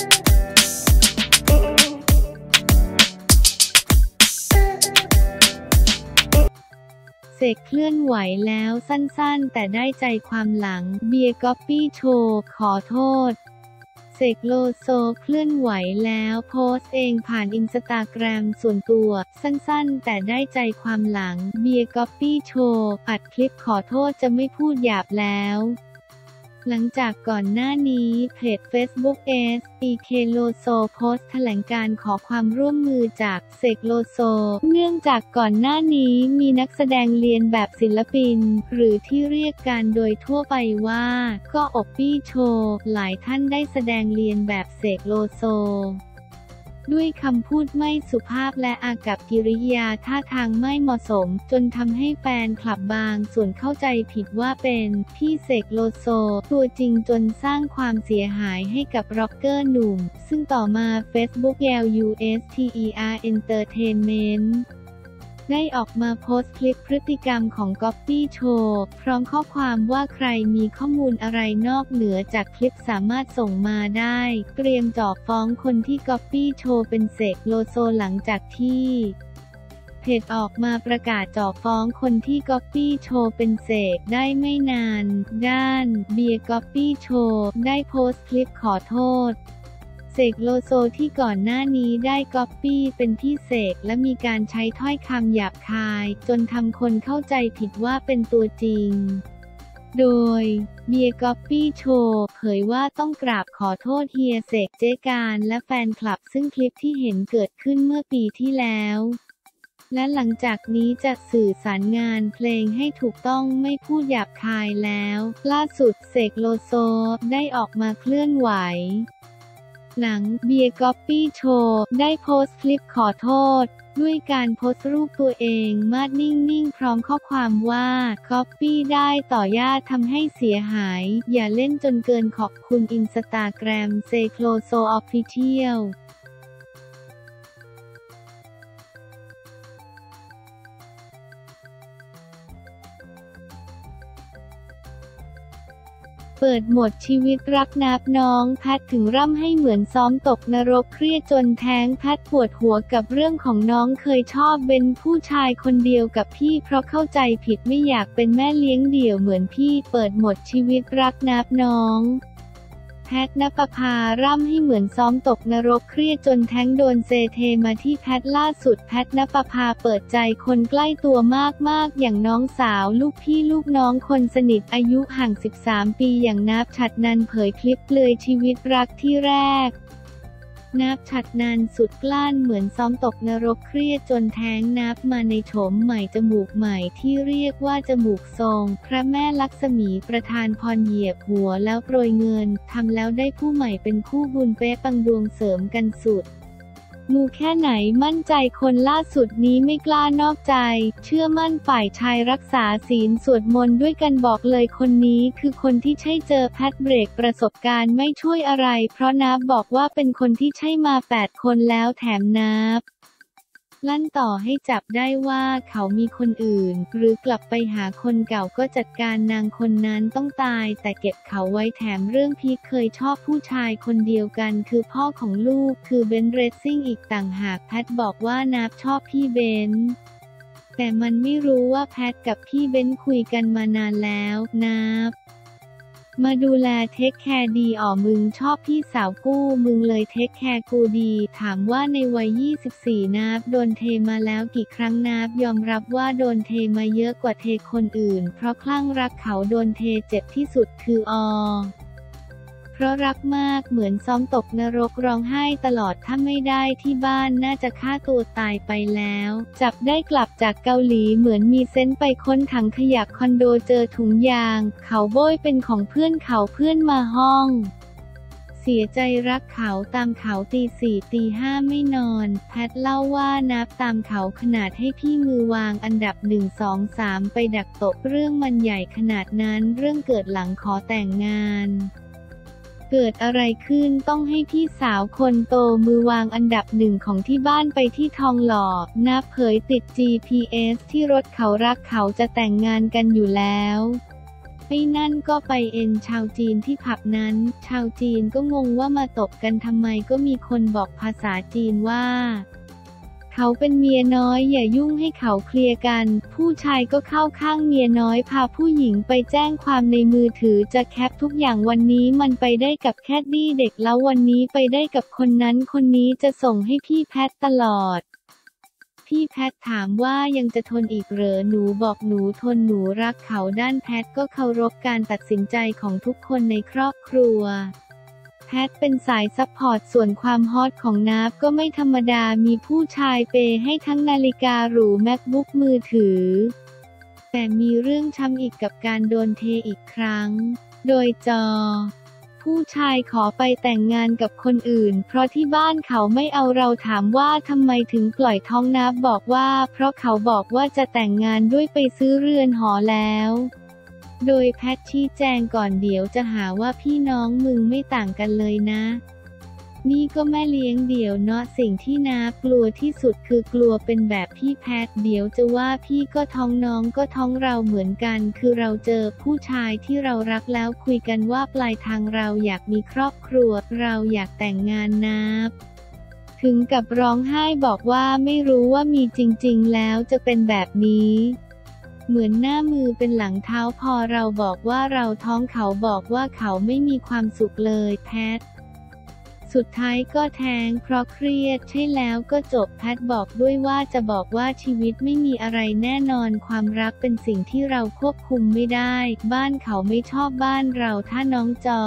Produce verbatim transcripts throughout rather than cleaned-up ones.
เสกเคลื่อนไหวแล้วสั้นๆแต่ได้ใจความหลังเบียร์ก๊อปปี้โชว์ขอโทษเสกโลโซเคลื่อนไหวแล้วโพสต์เองผ่านอินสตาแกรมส่วนตัวสั้นๆแต่ได้ใจความหลังเบียร์ก๊อปปี้โชว์อัดคลิปขอโทษจะไม่พูดหยาบแล้วหลังจากก่อนหน้านี้เพจ Facebookเอส อี เค โลโซโพสต์แถลงการขอความร่วมมือจากเสกโลโซเนื่องจากก่อนหน้านี้มีนักแสดงเรียนแบบศิลปินหรือที่เรียกกันโดยทั่วไปว่าก็อปปี้โชว์หลายท่านได้แสดงเรียนแบบเสกโลโซด้วยคำพูดไม่สุภาพและอากับกิริยาท่าทางไม่เหมาะสมจนทำให้แฟนคลับบางส่วนเข้าใจผิดว่าเป็นพี่เสกโลโซตัวจริงจนสร้างความเสียหายให้กับร็อกเกอร์หนุ่มซึ่งต่อมา Facebook แอล ยู เอส เตอร์ Entertainmentได้ออกมาโพสต์คลิปพฤติกรรมของก๊อปปี้โชว์พร้อมข้อความว่าใครมีข้อมูลอะไรนอกเหนือจากคลิปสามารถส่งมาได้เตรียมจ่อฟ้องคนที่ก๊อปปี้โชว์เป็นเสกโลโซหลังจากที่เพจออกมาประกาศจ่อฟ้องคนที่ก๊อปปี้โชว์เป็นเสกได้ไม่นานด้านเบียร์ก๊อปปี้โชว์ได้โพสต์คลิปขอโทษเสกโลโซที่ก่อนหน้านี้ได้ก๊อปปี้เป็นพี่เสกและมีการใช้ถ้อยคำหยาบคายจนทำคนเข้าใจผิดว่าเป็นตัวจริงโดยเบียร์ก๊อปปี้โชว์เผยว่าต้องกราบขอโทษเฮียเสกเจ๊การและแฟนคลับซึ่งคลิปที่เห็นเกิดขึ้นเมื่อปีที่แล้วและหลังจากนี้จะสื่อสารงานเพลงให้ถูกต้องไม่พูดหยาบคายแล้วล่าสุดเสกโลโซได้ออกมาเคลื่อนไหวหลังเบียร์ก๊อปปี้โชว์ได้โพสต์คลิปขอโทษด้วยการโพสต์รูปตัวเองมาดนิ่งๆพร้อมข้อความว่าก๊อปปี้ได้ต่อญาติทำให้เสียหายอย่าเล่นจนเกินขอบคุณอินสตาแกรมเสกโลโซออฟฟิเชียลเปิดหมดชีวิตรักนับน้องแพทถึงร่ำให้เหมือนซ้อมตกนรกเครียดจนแท้งแพทปวดหัวกับเรื่องของน้องเคยชอบเป็นผู้ชายคนเดียวกับพี่เพราะเข้าใจผิดไม่อยากเป็นแม่เลี้ยงเดี่ยวเหมือนพี่เปิดหมดชีวิตรักนับน้องแพทณปภาร่ำให้เหมือนซ้อมตกนรกเครียดจนแท้งโดนเซเทมาที่แพทล่าสุดแพทณปภาเปิดใจคนใกล้ตัวมากๆอย่างน้องสาวลูกพี่ลูกน้องคนสนิทอายุห่างสิบสามปีอย่างนับฉัตรนันท์เผยคลิปเปลือยชีวิตรักที่แรกนับฉัตรนันท์สุดกลั้นเหมือนซ้อมตกนรกเครียดจนแท้งนับมาในโฉมใหม่จมูกใหม่ที่เรียกว่าจมูกทรงพระแม่ลักษมีประทานพรเหยียบหัวแล้วโปรยเงินทำแล้วได้ผู้ใหม่เป็นคู่บุญเป๊ะปังดวงเสริมกันสุดมูแค่ไหนมั่นใจคนล่าสุดนี้ไม่กล้านอกใจเชื่อมั่นฝ่ายชายรักษาศีลสวดมนต์ด้วยกันบอกเลยคนนี้คือคนที่ใช่เจอแพทเบรกประสบการณ์ไม่ช่วยอะไรเพราะนับบอกว่าเป็นคนที่ใช่มาแปดคนแล้วแถมนับลั่นต่อให้จับได้ว่าเขามีคนอื่นหรือกลับไปหาคนเก่าก็จัดการนางคนนั้นต้องตายแต่เก็บเขาไว้แถมเรื่องพีคเคยชอบผู้ชายคนเดียวกันคือพ่อของลูกคือเบนซ์เรซซิ่งอีกต่างหากแพทบอกว่านับชอบพี่เบนซ์แต่มันไม่รู้ว่าแพทกับพี่เบนซ์คุยกันมานานแล้วนับมาดูแลเทคแคร์ดีอ๋อมึงชอบพี่สาวกู้มึงเลยเทคแคร์กูดีถามว่าในวัยยี่สิบสี่นับโดนเทมาแล้วกี่ครั้งนับยอมรับว่าโดนเทมาเยอะกว่าเทคนอื่นเพราะคลั่งรักเขาโดนเทเจ็บที่สุดคืออเพราะรักมากเหมือนซ้อมตกนรกร้องไห้ตลอดถ้าไม่ได้ที่บ้านน่าจะฆ่าตัวตายไปแล้วจับได้กลับจากเกาหลีเหมือนมีเซนส์ไปค้นถังขยะคอนโดเจอถุงยางเขาโบยเป็นของเพื่อนเขาเพื่อนมาห้องเสียใจรักเขาตามเขาตีสี่ตีห้าไม่นอนแพทเล่าว่านับตามเขาขนาดให้พี่มือวางอันดับหนึ่งสองสามไปดักตบเรื่องมันใหญ่ขนาดนั้นเรื่องเกิดหลังขอแต่งงานเกิดอะไรขึ้นต้องให้พี่สาวคนโตมือวางอันดับหนึ่งของที่บ้านไปที่ทองหล่อนับเผยติด จี พี เอส ที่รถเขารักเขาจะแต่งงานกันอยู่แล้ว ไอ้นั่นก็ไปเอ็นชาวจีนที่ผับนั้นชาวจีนก็งงว่ามาตบกันทำไมก็มีคนบอกภาษาจีนว่าเขาเป็นเมียน้อยอย่ายุ่งให้เขาเคลียร์กันผู้ชายก็เข้าข้างเมียน้อยพาผู้หญิงไปแจ้งความในมือถือจะแคปทุกอย่างวันนี้มันไปได้กับแคดดี้เด็กแล้ววันนี้ไปได้กับคนนั้นคนนี้จะส่งให้พี่แพทตลอดพี่แพทถามว่ายังจะทนอีกเหรอหนูบอกหนูทนหนูรักเขาด้านแพทก็เคารพการตัดสินใจของทุกคนในครอบครัวแพทเป็นสายซัพพอร์ตส่วนความฮอตของนับก็ไม่ธรรมดามีผู้ชายเปย์ให้ทั้งนาฬิกาหรูแม็คบุ๊กมือถือแต่มีเรื่องช้ำอีกกับการโดนเทอีกครั้งโดยจอผู้ชายขอไปแต่งงานกับคนอื่นเพราะที่บ้านเขาไม่เอาเราถามว่าทำไมถึงปล่อยท้องนับบอกว่าเพราะเขาบอกว่าจะแต่งงานด้วยไปซื้อเรือนหอแล้วโดยแพทชี้แจงก่อนเดี๋ยวจะหาว่าพี่น้องมึงไม่ต่างกันเลยนะนี่ก็แม่เลี้ยงเดี่ยวเนาะสิ่งที่น้ากลัวที่สุดคือกลัวเป็นแบบพี่แพทเดี๋ยวจะว่าพี่ก็ท้องน้องก็ท้องเราเหมือนกันคือเราเจอผู้ชายที่เรารักแล้วคุยกันว่าปลายทางเราอยากมีครอบครัวเราอยากแต่งงานน้าถึงกับร้องไห้บอกว่าไม่รู้ว่ามีจริงๆแล้วจะเป็นแบบนี้เหมือนหน้ามือเป็นหลังเท้าพอเราบอกว่าเราท้องเขาบอกว่าเขาไม่มีความสุขเลยแพทสุดท้ายก็แทงเพราะเครียดใช่แล้วก็จบแพทบอกด้วยว่าจะบอกว่าชีวิตไม่มีอะไรแน่นอนความรักเป็นสิ่งที่เราควบคุมไม่ได้บ้านเขาไม่ชอบบ้านเราถ้าน้องจอ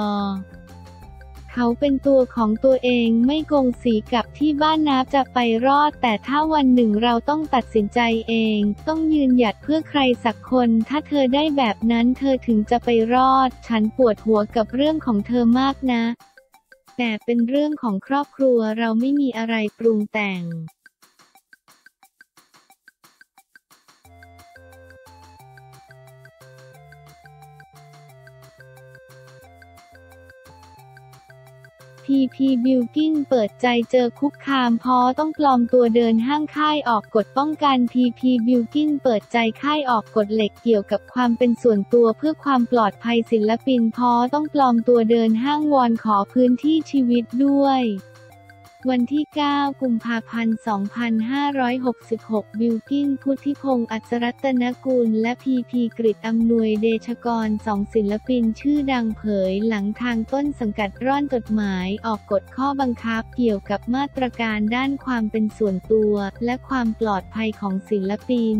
เขาเป็นตัวของตัวเองไม่กงสีกับที่บ้านนับจะไปรอดแต่ถ้าวันหนึ่งเราต้องตัดสินใจเองต้องยืนหยัดเพื่อใครสักคนถ้าเธอได้แบบนั้นเธอถึงจะไปรอดฉันปวดหัวกับเรื่องของเธอมากนะแต่เป็นเรื่องของครอบครัวเราไม่มีอะไรปรุงแต่งพีพีบิวกิ้งเปิดใจเจอคุกคามพอต้องปลอมตัวเดินห้างค่ายออกกฎป้องกันพีพีบิวกิ้งเปิดใจค่ายออกกฎเหล็กเกี่ยวกับความเป็นส่วนตัวเพื่อความปลอดภัยศิลปินพอต้องปลอมตัวเดินห้างวอนขอพื้นที่ชีวิตด้วยวันที่เก้ากุมภาพันธ์สองพันห้าร้อยหกสิบหกบิวกิ้นพุทธิพงศ์อัศรัตนกุลและพีพีกฤตอำนวยเดชกรสองศิลปินชื่อดังเผยหลังทางต้นสังกัดร่อนจดหมายออกกฎข้อบังคับเกี่ยวกับมาตรการด้านความเป็นส่วนตัวและความปลอดภัยของศิลปิน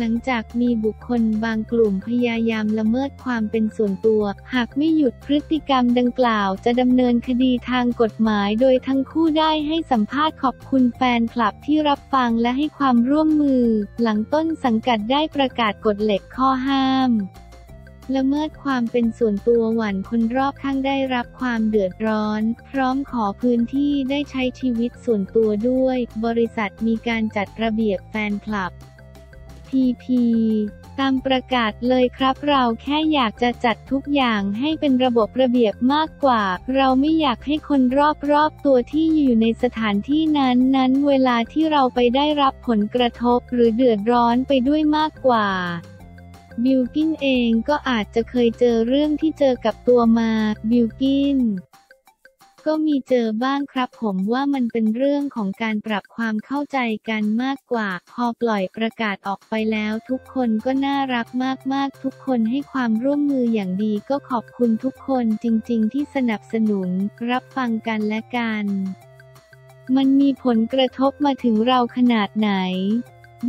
หลังจากมีบุคคลบางกลุ่มพยายามละเมิดความเป็นส่วนตัวหากไม่หยุดพฤติกรรมดังกล่าวจะดำเนินคดีทางกฎหมายโดยทั้งคู่ได้ให้สัมภาษณ์ขอบคุณแฟนคลับที่รับฟังและให้ความร่วมมือหลังต้นสังกัดได้ประกาศกฎเหล็กข้อห้ามละเมิดความเป็นส่วนตัวหวั่นคนรอบข้างได้รับความเดือดร้อนพร้อมขอพื้นที่ได้ใช้ชีวิตส่วนตัวด้วยบริษัทมีการจัดระเบียบแฟนคลับพีพีตามประกาศเลยครับเราแค่อยากจะจัดทุกอย่างให้เป็นระบบระเบียบมากกว่าเราไม่อยากให้คนรอบๆตัวที่อยู่ในสถานที่นั้นนั้นเวลาที่เราไปได้รับผลกระทบหรือเดือดร้อนไปด้วยมากกว่าบิวกิ้นเองก็อาจจะเคยเจอเรื่องที่เจอกับตัวมาบิวกิ้นก็มีเจอบ้างครับผมว่ามันเป็นเรื่องของการปรับความเข้าใจกันมากกว่าพอปล่อยประกาศออกไปแล้วทุกคนก็น่ารักมากๆทุกคนให้ความร่วมมืออย่างดีก็ขอบคุณทุกคนจริงๆที่สนับสนุนรับฟังกันและกันมันมีผลกระทบมาถึงเราขนาดไหน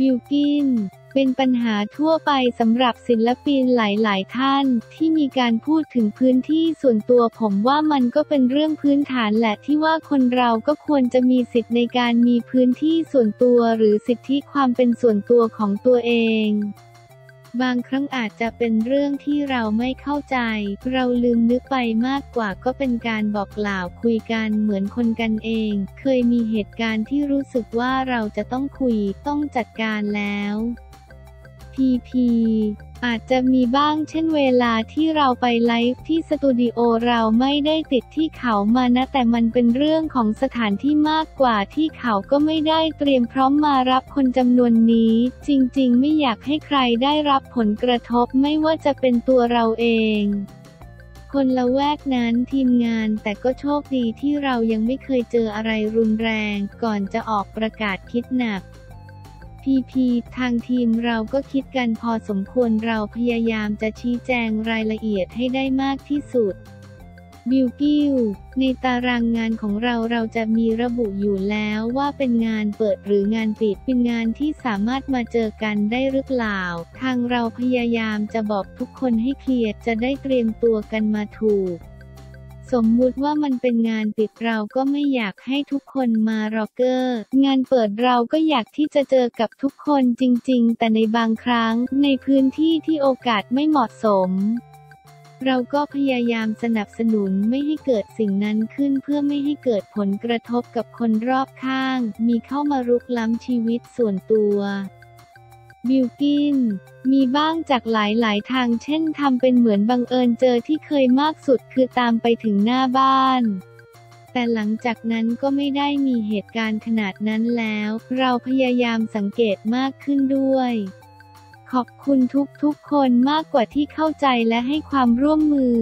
บิวกิ้นเป็นปัญหาทั่วไปสำหรับศิลปินหลายๆท่านที่มีการพูดถึงพื้นที่ส่วนตัวผมว่ามันก็เป็นเรื่องพื้นฐานแหละที่ว่าคนเราก็ควรจะมีสิทธิ์ในการมีพื้นที่ส่วนตัวหรือสิทธิความเป็นส่วนตัวของตัวเองบางครั้งอาจจะเป็นเรื่องที่เราไม่เข้าใจเราลืมนึกไปมากกว่าก็เป็นการบอกกล่าวคุยกันเหมือนคนกันเองเคยมีเหตุการณ์ที่รู้สึกว่าเราจะต้องคุยต้องจัดการแล้ว จี พี อาจจะมีบ้างเช่นเวลาที่เราไปไลฟ์ที่สตูดิโอเราไม่ได้ติดที่เขามานะแต่มันเป็นเรื่องของสถานที่มากกว่าที่เขาก็ไม่ได้เตรียมพร้อมมารับคนจำนวนนี้จริงๆไม่อยากให้ใครได้รับผลกระทบไม่ว่าจะเป็นตัวเราเองคนละแวกนั้นทีมงานแต่ก็โชคดีที่เรายังไม่เคยเจออะไรรุนแรงก่อนจะออกประกาศคิดหนักพีพีทางทีมเราก็คิดกันพอสมควรเราพยายามจะชี้แจงรายละเอียดให้ได้มากที่สุดบิวกิ้วในตารางงานของเราเราจะมีระบุอยู่แล้วว่าเป็นงานเปิดหรืองานปิดเป็นงานที่สามารถมาเจอกันได้หรือเปล่าทางเราพยายามจะบอกทุกคนให้เคลียร์จะได้เตรียมตัวกันมาถูกสมมุติว่ามันเป็นงานปิดเราก็ไม่อยากให้ทุกคนมารอเกอร์งานเปิดเราก็อยากที่จะเจอกับทุกคนจริงๆแต่ในบางครั้งในพื้นที่ที่โอกาสไม่เหมาะสมเราก็พยายามสนับสนุนไม่ให้เกิดสิ่งนั้นขึ้นเพื่อไม่ให้เกิดผลกระทบกับคนรอบข้างมีเข้ามารุกล้ำชีวิตส่วนตัวบิวกินมีบ้างจากหลายๆทางเช่นทำเป็นเหมือนบังเอิญเจอที่เคยมากสุดคือตามไปถึงหน้าบ้านแต่หลังจากนั้นก็ไม่ได้มีเหตุการณ์ขนาดนั้นแล้วเราพยายามสังเกตมากขึ้นด้วยขอบคุณทุกๆคนมากกว่าที่เข้าใจและให้ความร่วมมือ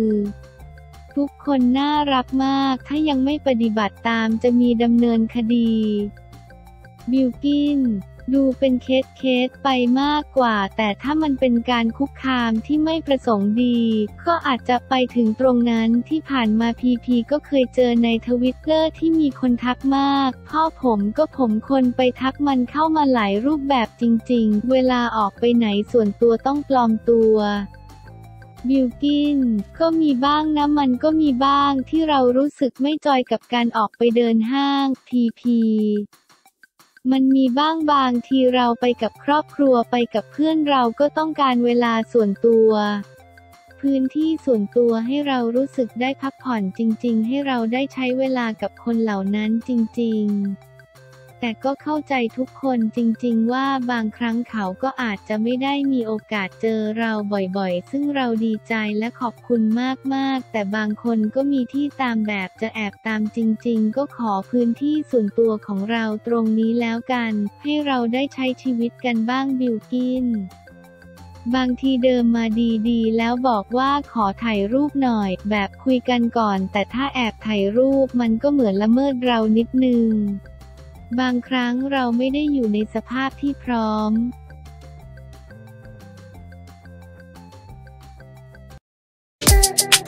ทุกคนน่ารักมากถ้ายังไม่ปฏิบัติตามจะมีดำเนินคดีบิวกินดูเป็นเคสเคสไปมากกว่าแต่ถ้ามันเป็นการคุกคามที่ไม่ประสงค์ดีก็อาจจะไปถึงตรงนั้นที่ผ่านมาพีพีก็เคยเจอในทวิตเตอร์ที่มีคนทักมากพ่อผมก็ผมคนไปทักมันเข้ามาหลายรูปแบบจริงๆเวลาออกไปไหนส่วนตัวต้องปลอมตัวบิวกินก็มีบ้างนะมันก็มีบ้างที่เรารู้สึกไม่จอยกับการออกไปเดินห้างพีพีมันมีบ้างบางทีเราไปกับครอบครัวไปกับเพื่อนเราก็ต้องการเวลาส่วนตัวพื้นที่ส่วนตัวให้เรารู้สึกได้พักผ่อนจริงๆให้เราได้ใช้เวลากับคนเหล่านั้นจริงๆแต่ก็เข้าใจทุกคนจริงๆว่าบางครั้งเขาก็อาจจะไม่ได้มีโอกาสเจอเราบ่อยๆซึ่งเราดีใจและขอบคุณมากๆแต่บางคนก็มีที่ตามแบบจะแอบตามจริงๆก็ขอพื้นที่ส่วนตัวของเราตรงนี้แล้วกันให้เราได้ใช้ชีวิตกันบ้างบิวกินบางทีเดิมมาดีๆแล้วบอกว่าขอถ่ายรูปหน่อยแบบคุยกันก่อนแต่ถ้าแอบถ่ายรูปมันก็เหมือนละเมิดเรานิดนึงบางครั้งเราไม่ได้อยู่ในสภาพที่พร้อม